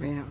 mẹ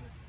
good.